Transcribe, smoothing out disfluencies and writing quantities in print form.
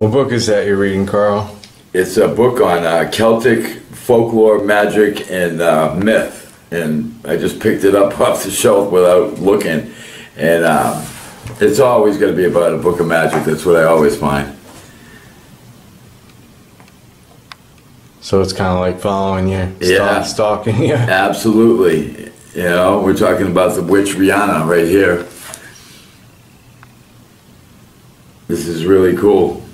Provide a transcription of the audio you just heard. What book is that you're reading, Carl? It's a book on Celtic folklore, magic, and myth. And I just picked it up off the shelf without looking. And it's always going to be about a book of magic. That's what I always find. So it's kind of like following you, stalking you. Absolutely. You know, we're talking about the witch Riana right here. This is really cool.